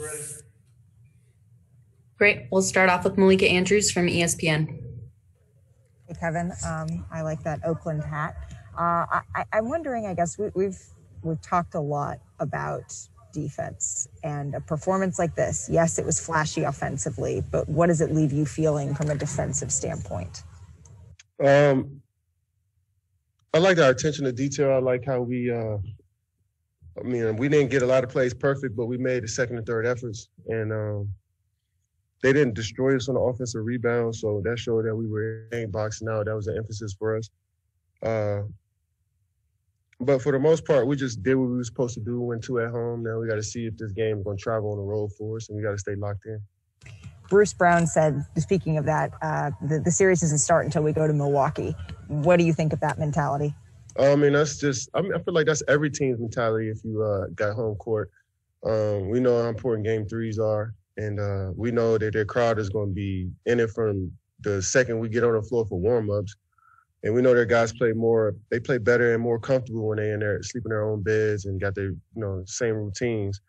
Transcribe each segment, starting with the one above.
Ready. Great. We'll start off with Malika Andrews from ESPN. Hey, Kevin. I like that Oakland hat. I'm wondering, I guess we've talked a lot about defense and a performance like this. Yes, it was flashy offensively, but what does it leave you feeling from a defensive standpoint? I like our attention to detail. I like how we, I mean, we didn't get a lot of plays perfect, but we made the second and third efforts, and they didn't destroy us on the offensive rebound, so that showed that we were in boxing out. That was an emphasis for us. But for the most part, we just did what we were supposed to do, win two at home. Now we got to see if this game is going to travel on the road for us, and we got to stay locked in. Bruce Brown said, speaking of that, the series doesn't start until we go to Milwaukee. What do you think of that mentality? I mean, that's just – I mean, I feel like that's every team's mentality if you got home court. We know how important Game 3s are, and we know that their crowd is going to be in it from the second we get on the floor for warm-ups. And we know their guys play more, they play better and more comfortable when they're in there, sleep in their own beds and got their, you know, same routines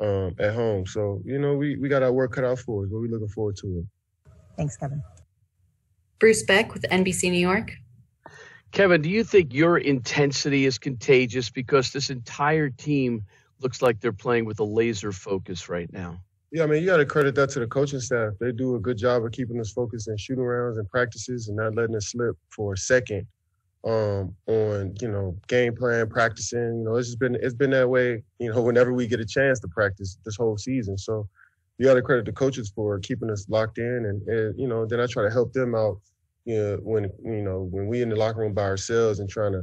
at home. So, you know, we got our work cut out for us, but we're looking forward to it. Thanks, Kevin. Bruce Beck with NBC New York. Kevin, do you think your intensity is contagious because this entire team looks like they're playing with a laser focus right now? Yeah, I mean, you got to credit that to the coaching staff. They do a good job of keeping us focused in shooting rounds and practices and not letting us slip for a second on, you know, game plan, practicing. You know, it's been that way, you know, whenever we get a chance to practice this whole season. So you got to credit the coaches for keeping us locked in. And you know, then I try to help them out, you know, when we in the locker room by ourselves and trying to,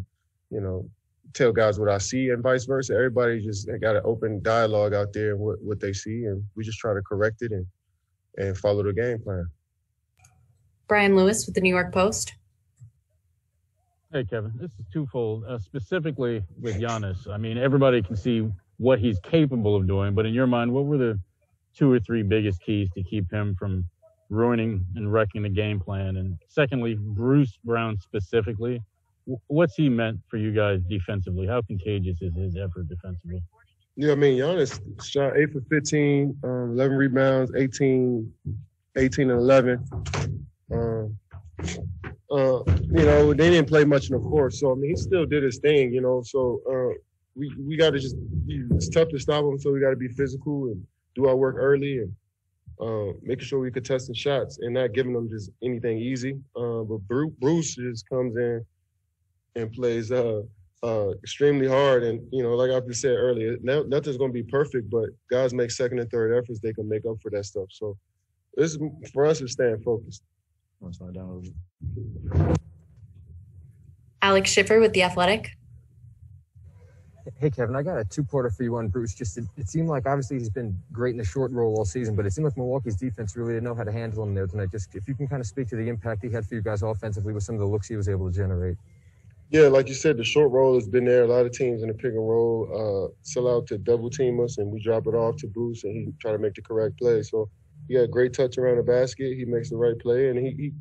you know, tell guys what I see and vice versa. Everybody just got an open dialogue out there, what they see, and we just try to correct it and follow the game plan. Brian Lewis with the New York Post. Hey, Kevin. This is twofold, specifically with Giannis. I mean, everybody can see what he's capable of doing, but in your mind, what were the two or three biggest keys to keep him from ruining and wrecking the game plan? And secondly, Bruce Brown specifically, what's he meant for you guys defensively? How contagious is his effort defensively? Yeah, I mean, Giannis shot 8 for 15, 11 rebounds, 18 and 11. You know, they didn't play much in the fourth, so, I mean, he still did his thing, you know. So we got to just – it's tough to stop him, so we got to be physical and do our work early and making sure we're contesting shots and not giving them just anything easy. But Bruce just comes in and plays extremely hard. And, you know, like I just said earlier, nothing's going to be perfect, but guys make second and third efforts, they can make up for that stuff. So this, for us, is staying focused. Alex Schiffer with The Athletic. Hey, Kevin, I got a two-parter for you on Bruce. Just it seemed like, obviously, he's been great in the short role all season, but it seemed like Milwaukee's defense really didn't know how to handle him there tonight. Just if you can kind of speak to the impact he had for you guys offensively with some of the looks he was able to generate. Yeah, like you said, the short roll has been there. A lot of teams in the pick and roll sell out to double team us, and we drop it off to Bruce, and he try to make the correct play. So he got a great touch around the basket. He makes the right play, and he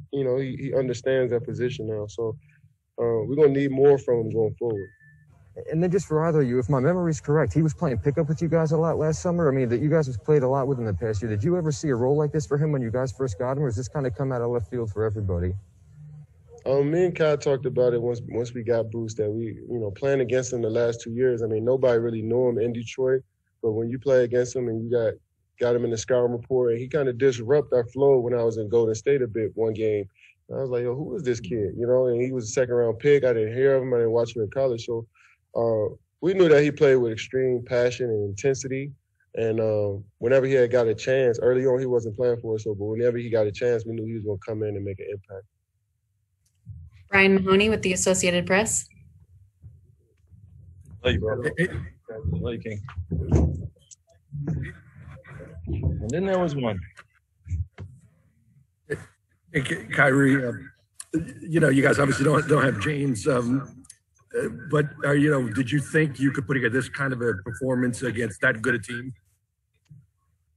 understands that position now. So we're gonna need more from him going forward. And then just for either of you, if my memory is correct, he was playing pickup with you guys a lot last summer. I mean, that you guys have played a lot with him the past year. Did you ever see a role like this for him when you guys first got him, or does this kind of come out of left field for everybody? Me and Kyle talked about it once we got Bruce, that we, you know, playing against him the last 2 years, I mean, nobody really knew him in Detroit, but when you play against him and you got him in the scouting report, and he kind of disrupted our flow when I was in Golden State a bit one game. And I was like, yo, who is this kid? You know, and he was a second-round pick. I didn't hear of him. I didn't watch him in college. So we knew that he played with extreme passion and intensity. And whenever he had got a chance, early on he wasn't playing for us, but whenever he got a chance, we knew he was going to come in and make an impact. Brian Mahoney with the Associated Press. Hey, brother. Hey, King. And then there was one. Hey, Kyrie, you know, you guys obviously don't have James, but you know, did you think you could put together this kind of a performance against that good a team?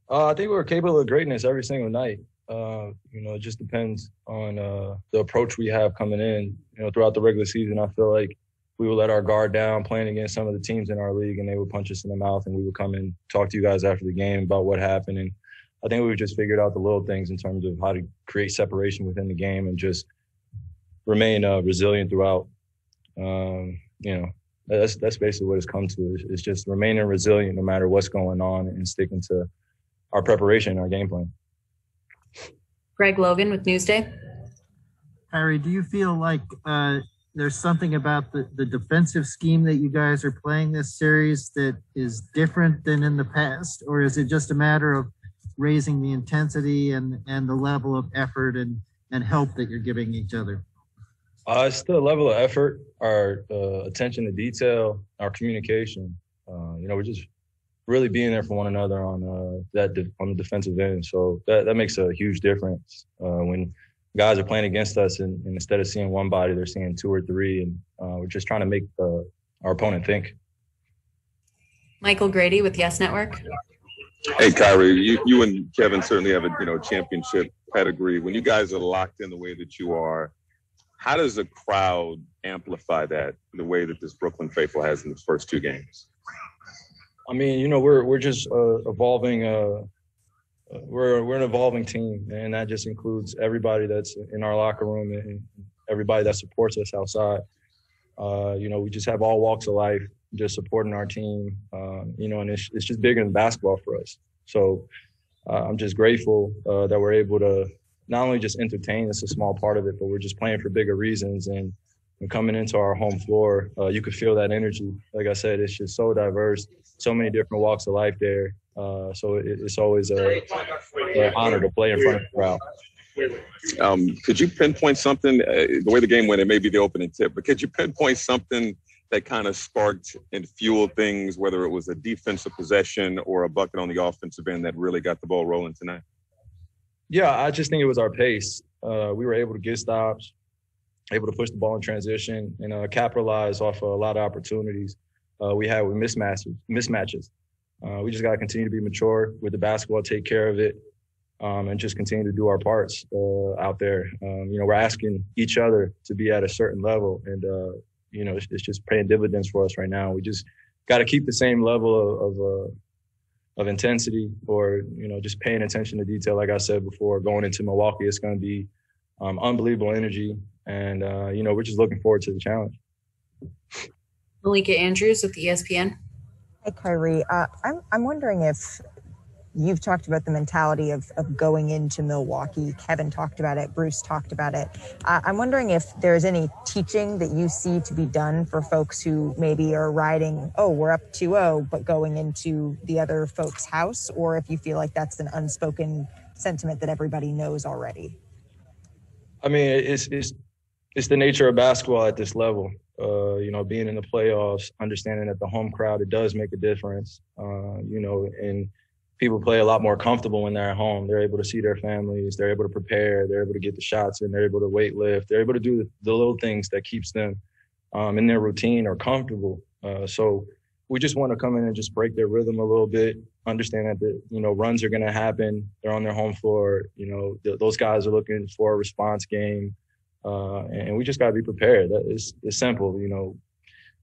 I think we were capable of greatness every single night. You know, it just depends on the approach we have coming in. You know, throughout the regular season, I feel like we would let our guard down playing against some of the teams in our league, and they would punch us in the mouth, and we would come and talk to you guys after the game about what happened. And I think we've just figured out the little things in terms of how to create separation within the game and just remain resilient throughout. You know, that's basically what it's come to. It's just remaining resilient no matter what's going on and sticking to our preparation, our game plan. Greg Logan with Newsday. Kyrie, do you feel like there's something about the defensive scheme that you guys are playing this series that is different than in the past? Or is it just a matter of raising the intensity and the level of effort and help that you're giving each other? It's the level of effort, our attention to detail, our communication. You know, we're just really being there for one another on on the defensive end. So that makes a huge difference when guys are playing against us, and instead of seeing one body, they're seeing two or three, and we're just trying to make our opponent think. Michael Grady with Yes Network. Hey, Kyrie, you and Kevin certainly have a championship pedigree. When you guys are locked in the way that you are, how does the crowd amplify that the way that this Brooklyn faithful has in the first two games? I mean, we're just evolving. We're an evolving team, and that just includes everybody that's in our locker room and everybody that supports us outside. We just have all walks of life just supporting our team. And it's just bigger than basketball for us. So I'm just grateful that we're able to not only just entertain, it's a small part of it, but we're just playing for bigger reasons. And coming into our home floor, you could feel that energy. Like I said, it's just so diverse, so many different walks of life there. So it's always an honor to play in front of the crowd. Could you pinpoint something, the way the game went, it may be the opening tip, but could you pinpoint something that kind of sparked and fueled things, whether it was a defensive possession or a bucket on the offensive end that really got the ball rolling tonight? Yeah, I just think it was our pace. We were able to get stops, able to push the ball in transition, and capitalize off a lot of opportunities we had with mismatches. We just got to continue to be mature with the basketball, take care of it, and just continue to do our parts out there. We're asking each other to be at a certain level, and it's just paying dividends for us right now. We just got to keep the same level of intensity, or just paying attention to detail. Like I said before, going into Milwaukee, it's going to be unbelievable energy, and we're just looking forward to the challenge. Malika Andrews with ESPN. Hi, Kyrie. I'm wondering if you've talked about the mentality of going into Milwaukee. Kevin talked about it. Bruce talked about it. I'm wondering if there's any teaching that you see to be done for folks who maybe are riding, we're up 2-0, but going into the other folks' house, or if you feel like that's an unspoken sentiment that everybody knows already. I mean, it's the nature of basketball at this level. Being in the playoffs, understanding that the home crowd, it does make a difference, and people play a lot more comfortable when they're at home. They're able to see their families. They're able to prepare. They're able to get the shots in. They're able to weight lift. They're able to do the little things that keeps them in their routine or comfortable. So we just want to come in and just break their rhythm a little bit, understand that, runs are going to happen. They're on their home floor. Those guys are looking for a response game. And we just got to be prepared. It's simple.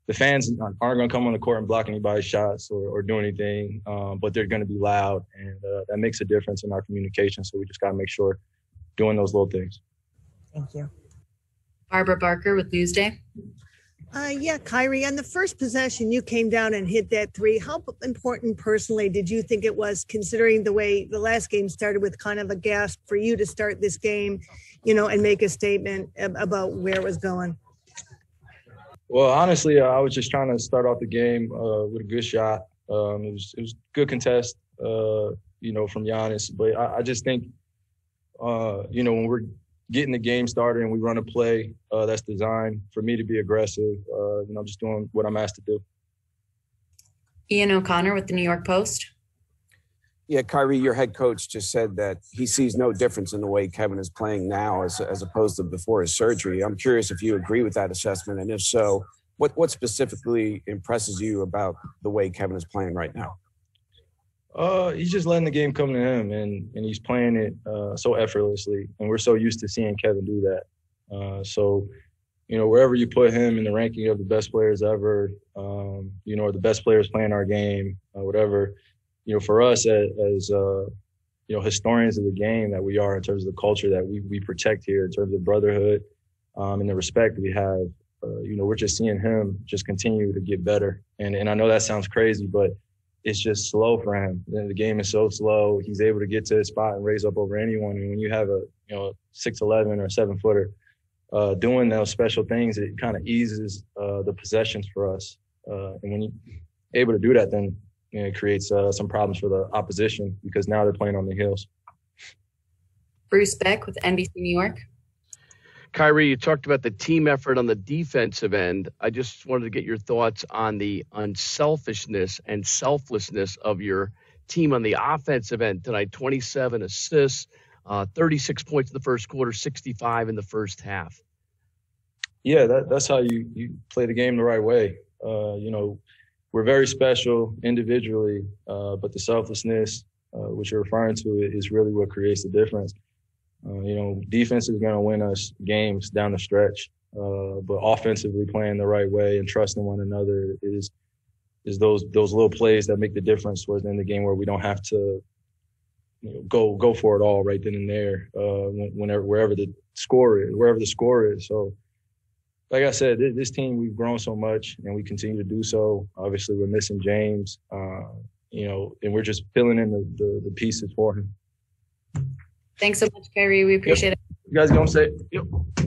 The fans aren't going to come on the court and block anybody's shots or do anything, but they're going to be loud, and that makes a difference in our communication. So we just got to make sure doing those little things. Thank you. Barbara Barker with Newsday. Yeah, Kyrie, on the first possession, you came down and hit that three. How important personally did you think it was, considering the way the last game started with kind of a gasp, for you to start this game, and make a statement about where it was going? Well, honestly, I was just trying to start off the game with a good shot. It was good contest, from Giannis. But I just think, when we're getting the game started and we run a play that's designed for me to be aggressive, I'm just doing what I'm asked to do. Ian O'Connor with the New York Post. Yeah, Kyrie, your head coach just said that he sees no difference in the way Kevin is playing now as opposed to before his surgery. I'm curious if you agree with that assessment, and if so, what specifically impresses you about the way Kevin is playing right now? He's just letting the game come to him, and he's playing it so effortlessly, and we're so used to seeing Kevin do that. So you know, wherever you put him in the ranking of the best players ever, you know, or the best players playing our game, whatever, you know, for us as you know, historians of the game that we are, in terms of the culture that we protect here, in terms of brotherhood, and the respect we have, you know, we're just seeing him just continue to get better. And I know that sounds crazy, but it's just slow for him. The game is so slow. He's able to get to his spot and raise up over anyone. And when you have a, you know, 6'11" or 7-footer, doing those special things, it kind of eases the possessions for us. And when you're able to do that, then, you know, it creates some problems for the opposition, because now they're playing on the heels. Bruce Beck with NBC New York. Kyrie, you talked about the team effort on the defensive end. I just wanted to get your thoughts on the unselfishness and selflessness of your team on the offensive end tonight. 27 assists, 36 points in the first quarter, 65 in the first half. Yeah, that's how you play the game the right way. You know, we're very special individually, but the selflessness, which you're referring to, is really what creates the difference. You know, defense is going to win us games down the stretch, but offensively playing the right way and trusting one another is those little plays that make the difference towards the end of the game, where we don't have to, you know, go for it all right then and there, wherever the score is. So, like I said, this team, we've grown so much, and we continue to do so. Obviously, we're missing James, you know, and we're just filling in the pieces for him. Thanks so much, Kyrie. We appreciate it. You guys don't say. Yep.